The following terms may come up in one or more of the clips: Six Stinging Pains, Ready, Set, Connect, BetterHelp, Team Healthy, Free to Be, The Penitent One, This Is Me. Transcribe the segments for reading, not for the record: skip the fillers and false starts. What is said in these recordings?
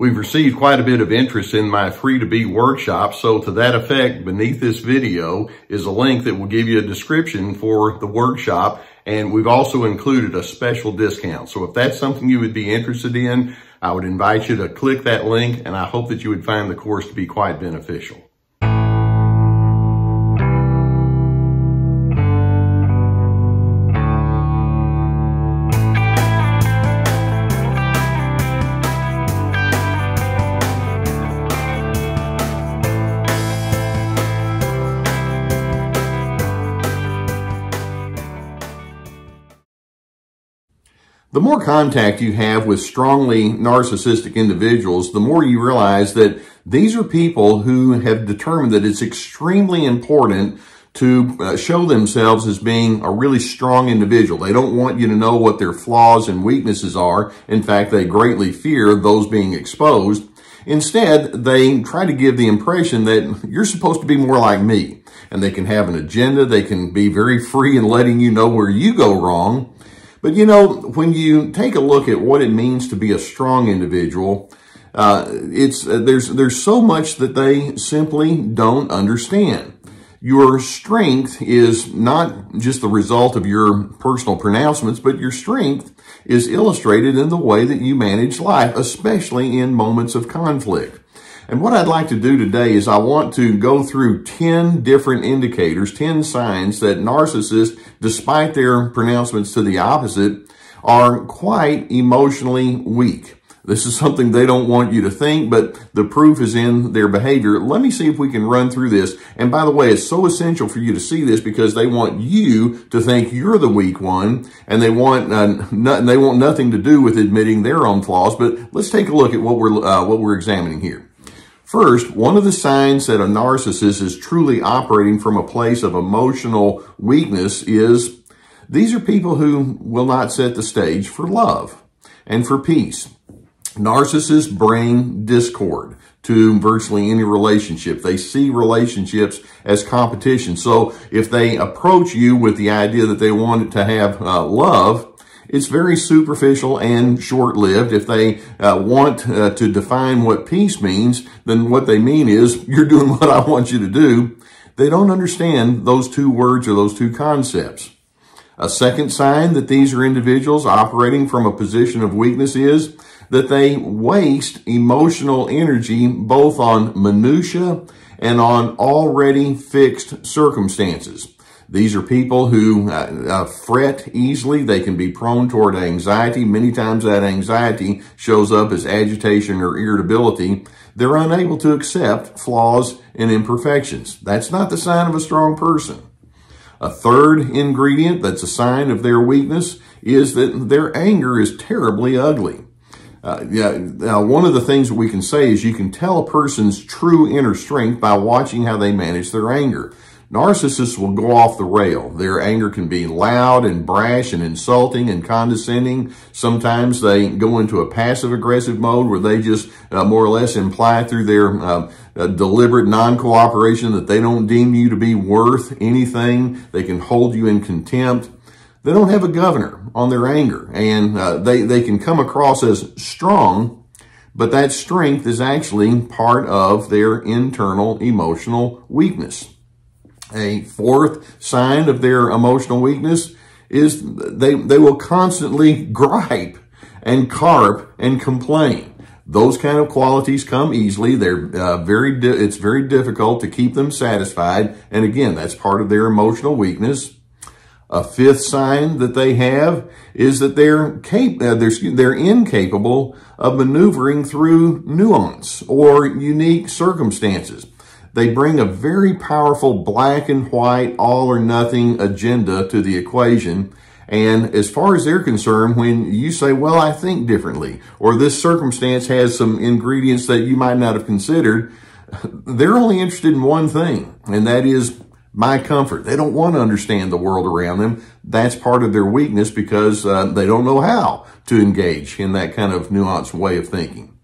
We've received quite a bit of interest in my Free to Be workshop, so to that effect, beneath this video is a link that will give you a description for the workshop, and we've also included a special discount. So if that's something you would be interested in, I would invite you to click that link, and I hope that you would find the course to be quite beneficial. The more contact you have with strongly narcissistic individuals, the more you realize that these are people who have determined that it's extremely important to show themselves as being a really strong individual. They don't want you to know what their flaws and weaknesses are. In fact, they greatly fear those being exposed. Instead, they try to give the impression that you're supposed to be more like me. And they can have an agenda. They can be very free in letting you know where you go wrong. But, you know, when you take a look at what it means to be a strong individual, there's so much that they simply don't understand. Your strength is not just the result of your personal pronouncements, but your strength is illustrated in the way that you manage life, especially in moments of conflict. And what I'd like to do today is I want to go through 10 different indicators, 10 signs that narcissists, despite their pronouncements to the opposite, are quite emotionally weak. This is something they don't want you to think, but the proof is in their behavior. Let me see if we can run through this. And by the way, it's so essential for you to see this because they want you to think you're the weak one, and they want nothing to do with admitting their own flaws. But let's take a look at what we're examining here. First, one of the signs that a narcissist is truly operating from a place of emotional weakness is these are people who will not set the stage for love and for peace. Narcissists bring discord to virtually any relationship. They see relationships as competition. So if they approach you with the idea that they want to have love, it's very superficial and short-lived. If they want to define what peace means, then what they mean is, you're doing what I want you to do. They don't understand those two words or those two concepts. A second sign that these are individuals operating from a position of weakness is that they waste emotional energy both on minutiae and on already fixed circumstances. These are people who fret easily. They can be prone toward anxiety. Many times that anxiety shows up as agitation or irritability. They're unable to accept flaws and imperfections. That's not the sign of a strong person. A third ingredient that's a sign of their weakness is that their anger is terribly ugly. One of the things that we can say is you can tell a person's true inner strength by watching how they manage their anger. Narcissists will go off the rail. Their anger can be loud and brash and insulting and condescending. Sometimes they go into a passive-aggressive mode where they just more or less imply through their deliberate non-cooperation that they don't deem you to be worth anything. They can hold you in contempt. They don't have a governor on their anger, and they can come across as strong, but that strength is actually part of their internal emotional weakness. A fourth sign of their emotional weakness is they will constantly gripe and carp and complain. Those kind of qualities come easily. They're it's very difficult to keep them satisfied. And again, that's part of their emotional weakness. A fifth sign that they have is that they're incapable of maneuvering through nuance or unique circumstances. They bring a very powerful black and white, all or nothing agenda to the equation. And as far as they're concerned, when you say, well, I think differently, or this circumstance has some ingredients that you might not have considered, they're only interested in one thing, and that is my comfort. They don't want to understand the world around them. That's part of their weakness because they don't know how to engage in that kind of nuanced way of thinking.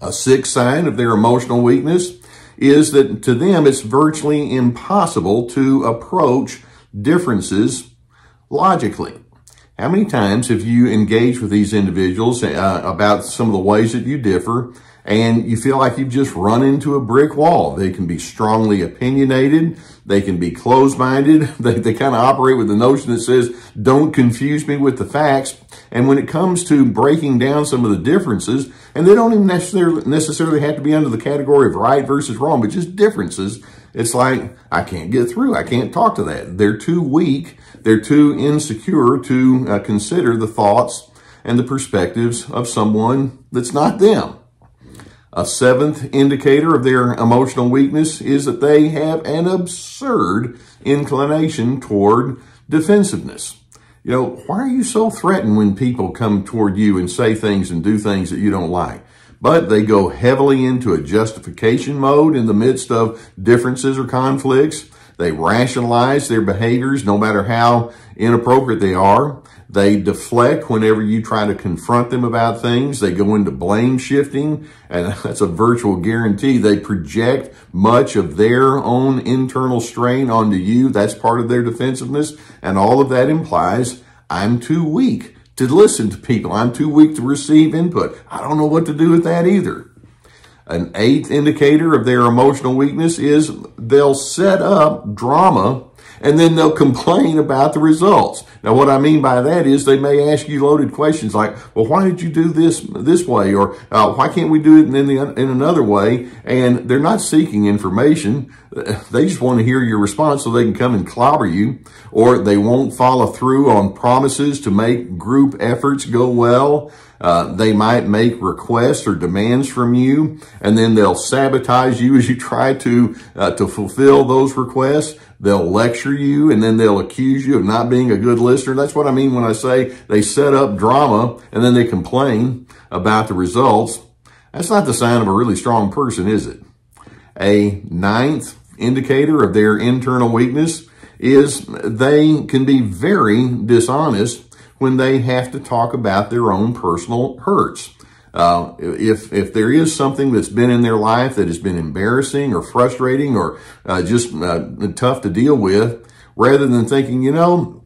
A sixth sign of their emotional weakness is that to them it's virtually impossible to approach differences logically. How many times have you engaged with these individuals about some of the ways that you differ, and you feel like you've just run into a brick wall? They can be strongly opinionated. They can be closed-minded. They kind of operate with the notion that says, don't confuse me with the facts. And when it comes to breaking down some of the differences, and they don't even necessarily have to be under the category of right versus wrong, but just differences, it's like, I can't get through. I can't talk to that. They're too weak. They're too insecure to consider the thoughts and the perspectives of someone that's not them. A seventh indicator of their emotional weakness is that they have an absurd inclination toward defensiveness. You know, why are you so threatened when people come toward you and say things and do things that you don't like? But they go heavily into a justification mode in the midst of differences or conflicts. They rationalize their behaviors no matter how inappropriate they are. They deflect whenever you try to confront them about things. They go into blame shifting, and that's a virtual guarantee. They project much of their own internal strain onto you. That's part of their defensiveness, and all of that implies, I'm too weak to listen to people. I'm too weak to receive input. I don't know what to do with that either. An eighth indicator of their emotional weakness is they'll set up drama and then they'll complain about the results. Now, what I mean by that is they may ask you loaded questions like, well, why did you do this way? Or why can't we do it in another way? And they're not seeking information. They just want to hear your response so they can come and clobber you. Or they won't follow through on promises to make group efforts go well. They might make requests or demands from you, and then they'll sabotage you as you try to fulfill those requests. They'll lecture you, and then they'll accuse you of not being a good listener. That's what I mean when I say they set up drama, and then they complain about the results. That's not the sign of a really strong person, is it? A ninth indicator of their internal weakness is they can be very dishonest when they have to talk about their own personal hurts. If there is something that's been in their life that has been embarrassing or frustrating or just tough to deal with, rather than thinking, you know,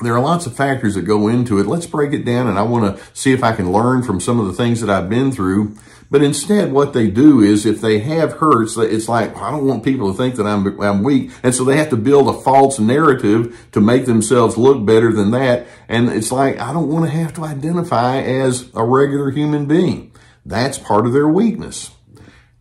there are lots of factors that go into it. Let's break it down, and I want to see if I can learn from some of the things that I've been through. But instead, what they do is if they have hurts, it's like, I don't want people to think that I'm weak. And so they have to build a false narrative to make themselves look better than that. And it's like, I don't want to have to identify as a regular human being. That's part of their weakness.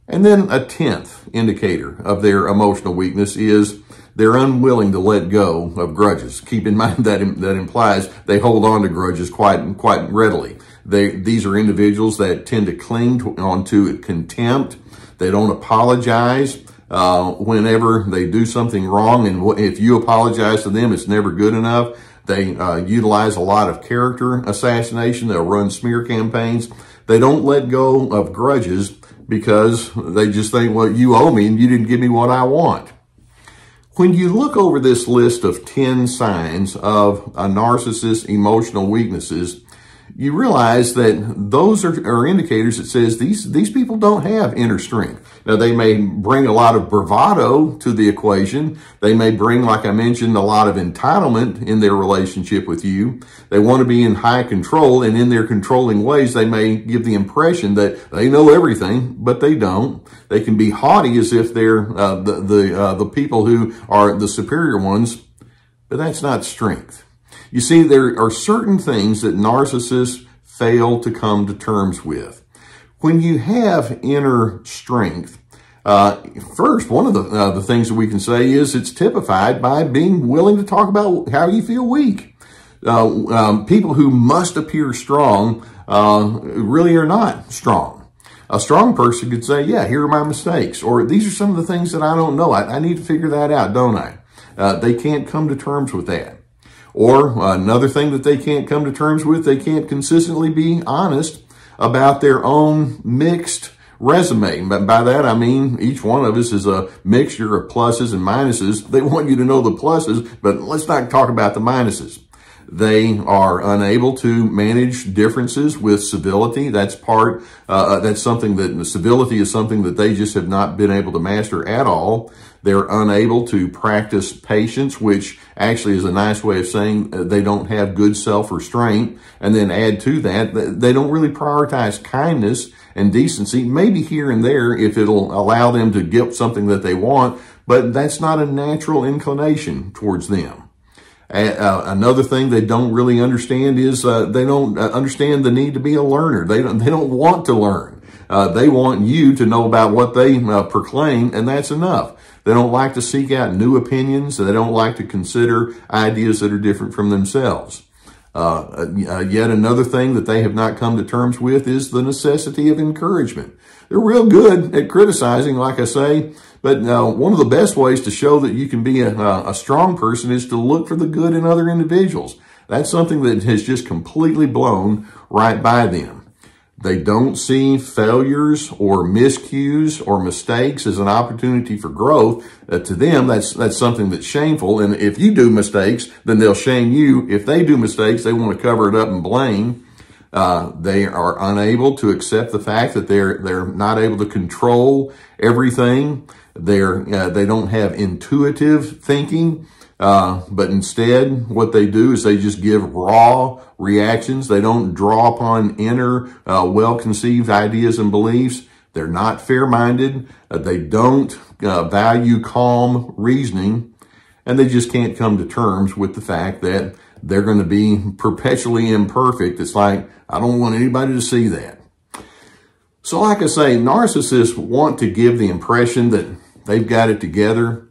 And then a 10th indicator of their emotional weakness is they're unwilling to let go of grudges. Keep in mind that that implies they hold on to grudges quite readily. These are individuals that tend to cling onto contempt. They don't apologize whenever they do something wrong, and if you apologize to them, it's never good enough. They utilize a lot of character assassination. They'll run smear campaigns. They don't let go of grudges because they just think, well, you owe me and you didn't give me what I want. When you look over this list of 10 signs of a narcissist's emotional weaknesses, you realize that those are indicators that says these people don't have inner strength. Now, they may bring a lot of bravado to the equation. They may bring, like I mentioned, a lot of entitlement in their relationship with you. They want to be in high control, and in their controlling ways, they may give the impression that they know everything, but they don't. They can be haughty as if they're the people who are the superior ones, but that's not strength. You see, there are certain things that narcissists fail to come to terms with. When you have inner strength, first, one of the things that we can say is it's typified by being willing to talk about how you feel weak. People who must appear strong really are not strong. A strong person could say, yeah, here are my mistakes, or these are some of the things that I don't know. I need to figure that out, don't I? They can't come to terms with that. Or another thing that they can't come to terms with, they can't consistently be honest about their own mixed resume. But by that, I mean each one of us is a mixture of pluses and minuses. They want you to know the pluses, but let's not talk about the minuses. They are unable to manage differences with civility. That's something that civility is something that they just have not been able to master at all. They're unable to practice patience, which actually is a nice way of saying they don't have good self-restraint. And then add to that, they don't really prioritize kindness and decency, maybe here and there if it'll allow them to get something that they want, but that's not a natural inclination towards them. Another thing they don't really understand is they don't understand the need to be a learner. They don't want to learn. They want you to know about what they proclaim, and that's enough. They don't like to seek out new opinions. They don't like to consider ideas that are different from themselves. Yet another thing that they have not come to terms with is the necessity of encouragement. They're real good at criticizing, like I say, but one of the best ways to show that you can be a strong person is to look for the good in other individuals. That's something that has just completely blown right by them. They don't see failures or miscues or mistakes as an opportunity for growth. To them, that's something that's shameful. And if you do mistakes, then they'll shame you. If they do mistakes, they want to cover it up and blame. They are unable to accept the fact that they're not able to control everything. They don't have intuitive thinking. But instead, what they do is they just give raw reactions. They don't draw upon inner, well-conceived ideas and beliefs. They're not fair-minded. They don't value calm reasoning. And they just can't come to terms with the fact that they're going to be perpetually imperfect. It's like, I don't want anybody to see that. So like I say, narcissists want to give the impression that they've got it together,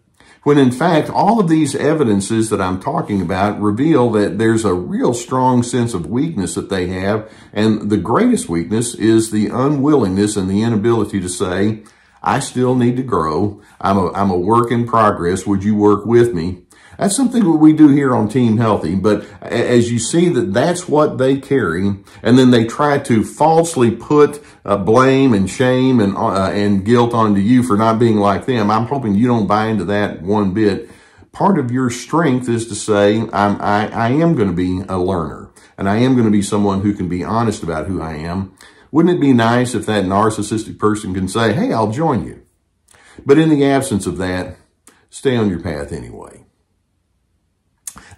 when in fact, all of these evidences that I'm talking about reveal that there's a real strong sense of weakness that they have. And the greatest weakness is the unwillingness and the inability to say, I still need to grow. I'm a work in progress. Would you work with me? That's something that we do here on Team Healthy. But as you see that that's what they carry, and then they try to falsely put blame and shame and guilt onto you for not being like them. I'm hoping you don't buy into that one bit. Part of your strength is to say, I am going to be a learner, and I am going to be someone who can be honest about who I am. Wouldn't it be nice if that narcissistic person can say, hey, I'll join you? But in the absence of that, stay on your path anyway.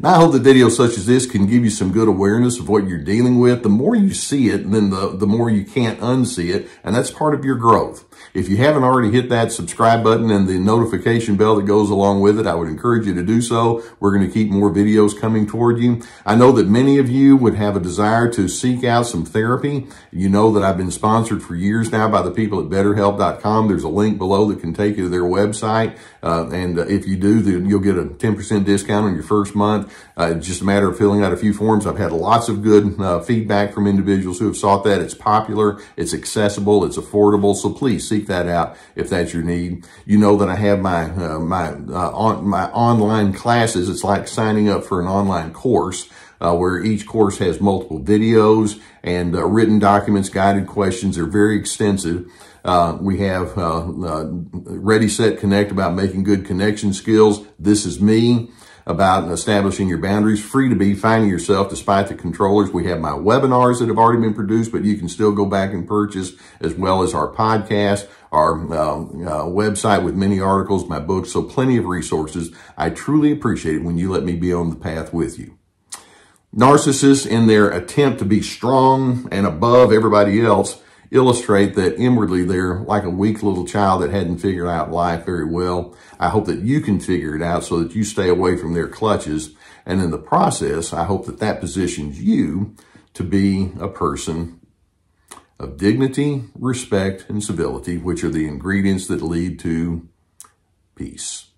Now, I hope that videos such as this can give you some good awareness of what you're dealing with. The more you see it, then the more you can't unsee it, and that's part of your growth. If you haven't already hit that subscribe button and the notification bell that goes along with it, I would encourage you to do so. We're going to keep more videos coming toward you. I know that many of you would have a desire to seek out some therapy. You know that I've been sponsored for years now by the people at BetterHelp.com. There's a link below that can take you to their website, and if you do, then you'll get a 10% discount on your first month. Just a matter of filling out a few forms. I've had lots of good feedback from individuals who have sought that. It's popular, it's accessible, it's affordable. So please seek that out if that's your need. You know that I have my online classes. It's like signing up for an online course where each course has multiple videos and written documents, guided questions. They're very extensive. We have Ready, Set, Connect about making good connection skills. This Is Me, about establishing your boundaries. Free to Be, finding yourself despite the controllers. We have my webinars that have already been produced, but you can still go back and purchase, as well as our podcast, our website with many articles, my books, so plenty of resources. I truly appreciate it when you let me be on the path with you. Narcissists, in their attempt to be strong and above everybody else, illustrate that inwardly they're like a weak little child that hadn't figured out life very well. I hope that you can figure it out so that you stay away from their clutches. And in the process, I hope that that positions you to be a person of dignity, respect, and civility, which are the ingredients that lead to peace.